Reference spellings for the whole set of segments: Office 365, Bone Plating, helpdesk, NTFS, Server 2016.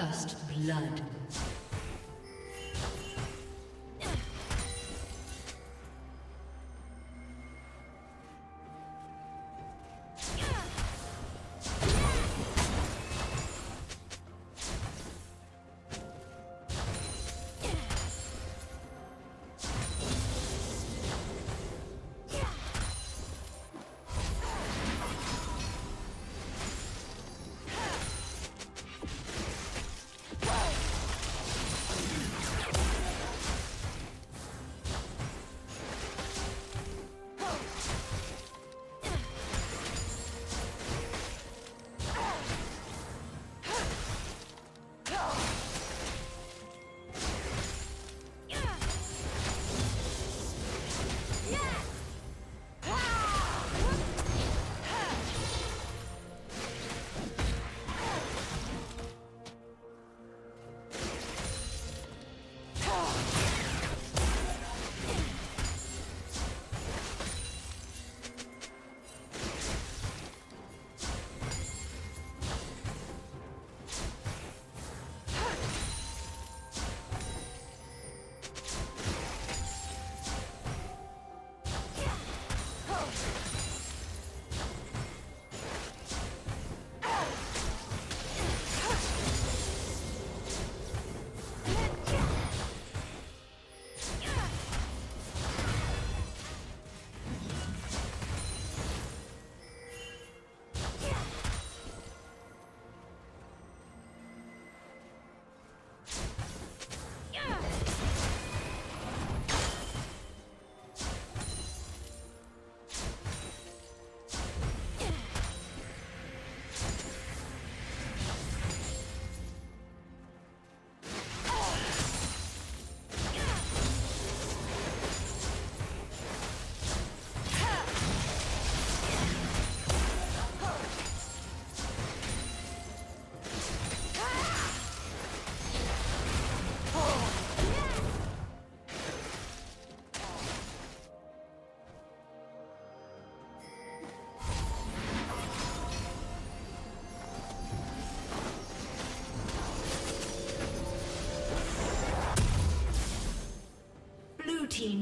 First blood.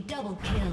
Double kill.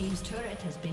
Team's turret has been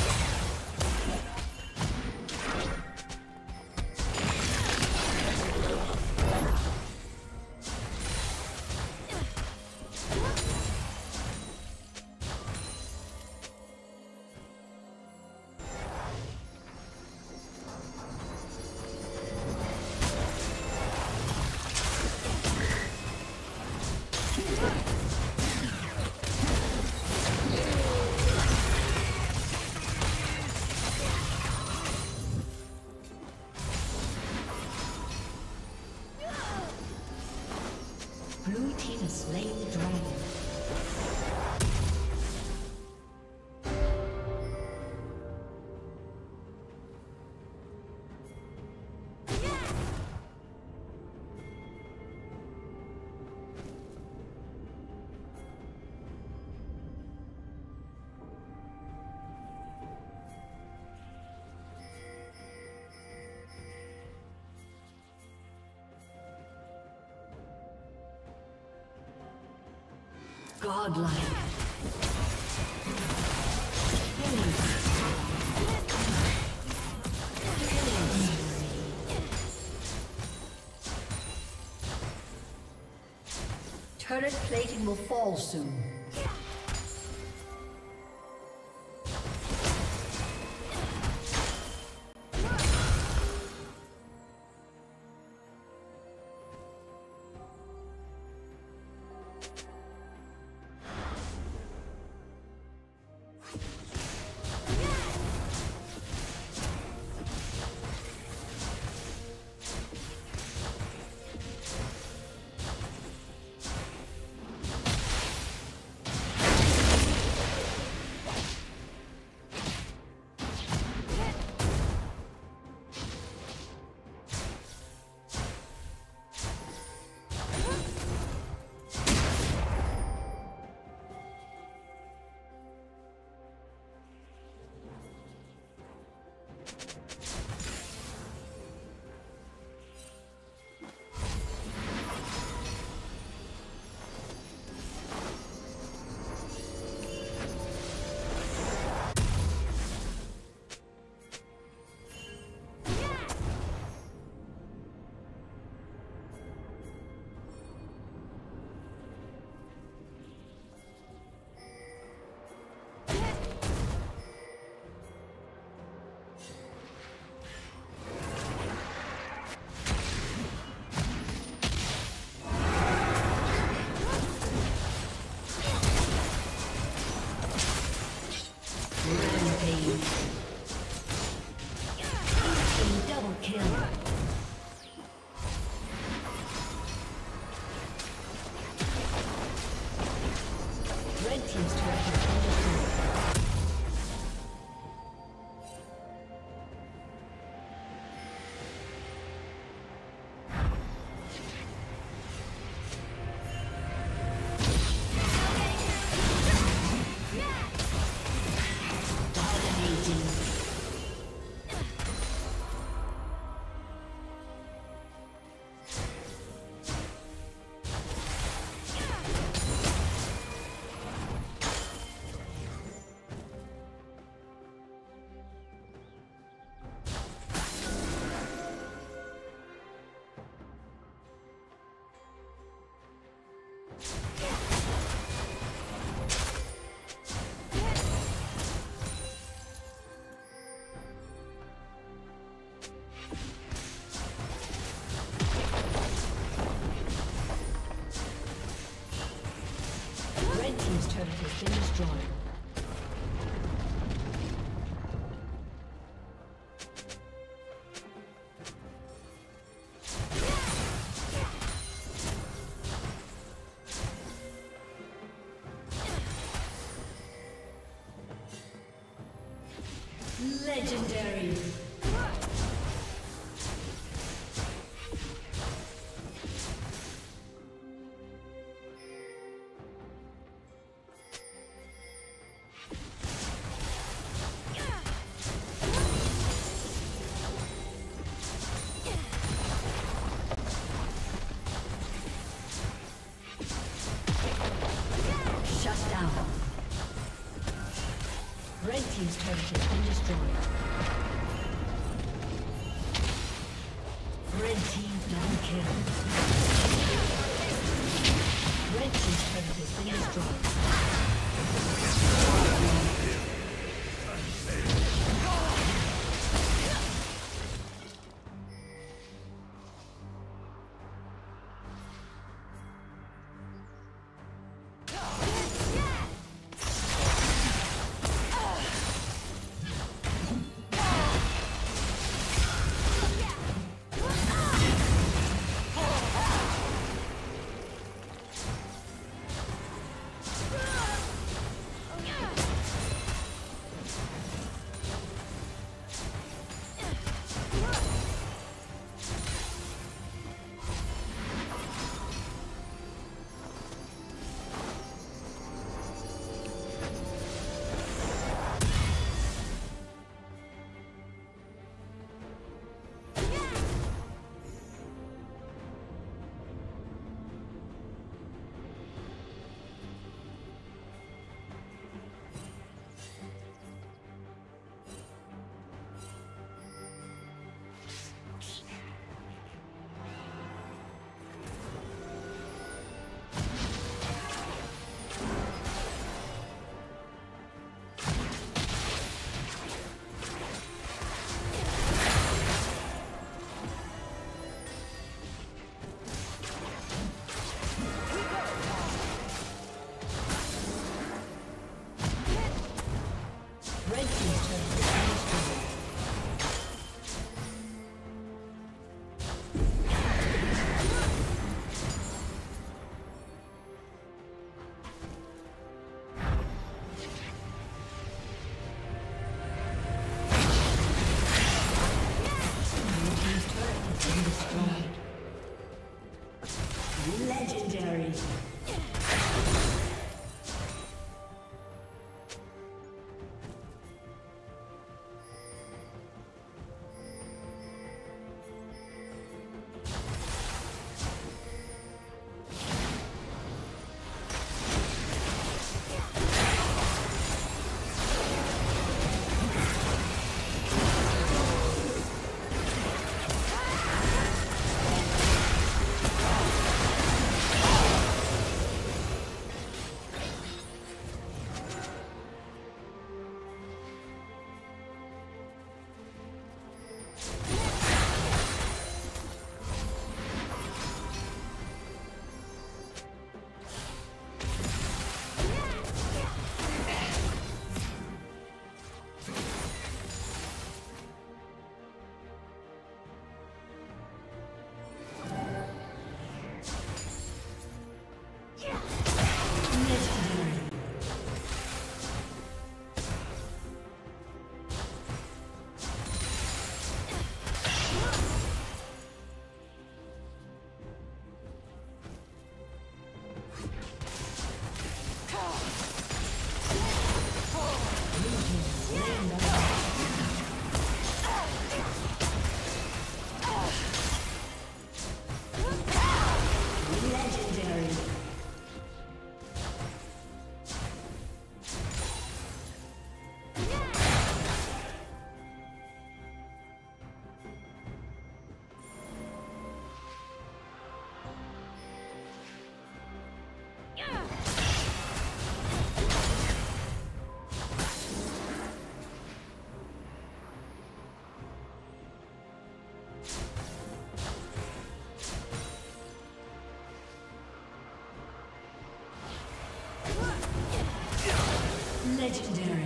Godlike. Turret plating will fall soon. team's turret has been destroyed. Legendary. Team's turret has been destroyed. Red team double kill. Red team's turret has been Legendary. Legendary.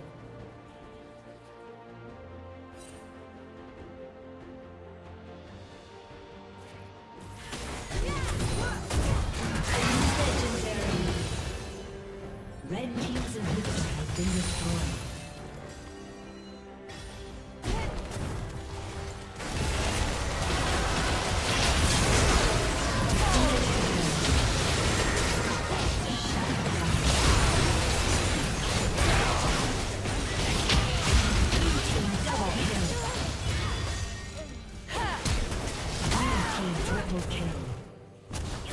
Destroyed. Red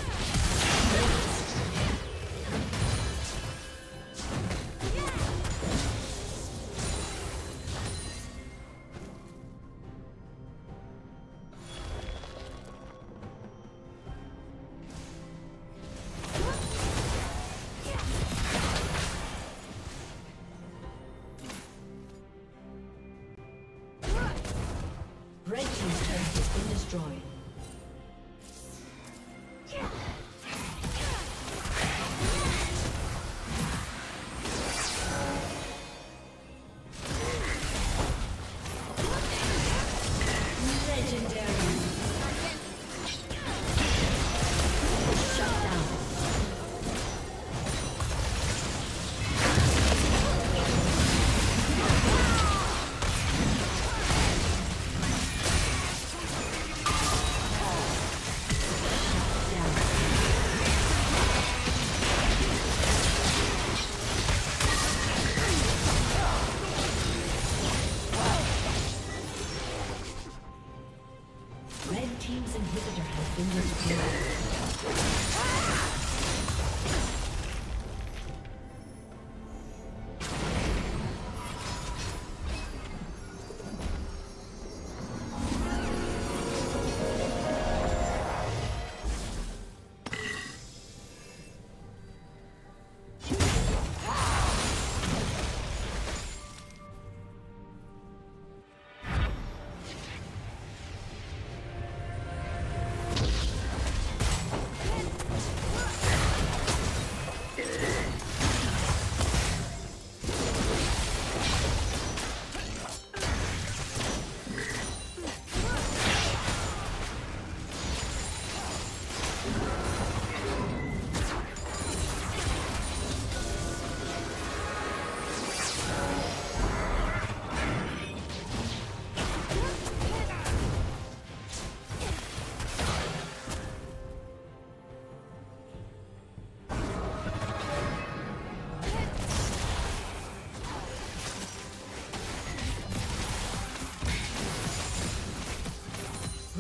Team's turret has been destroyed.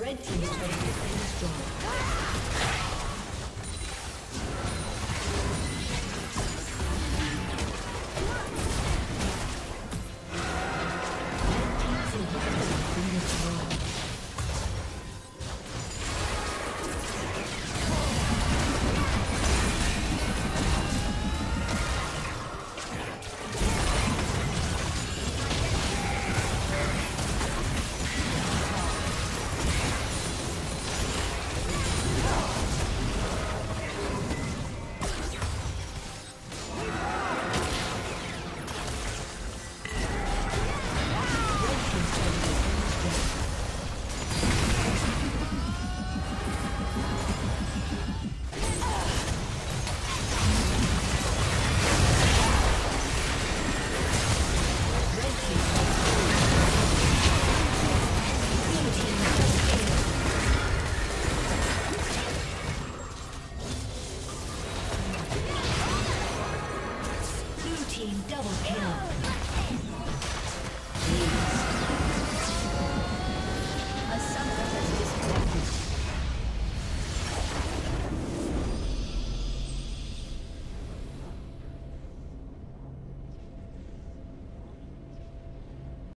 Red Team's inhibitors have been destroyed. Double kill.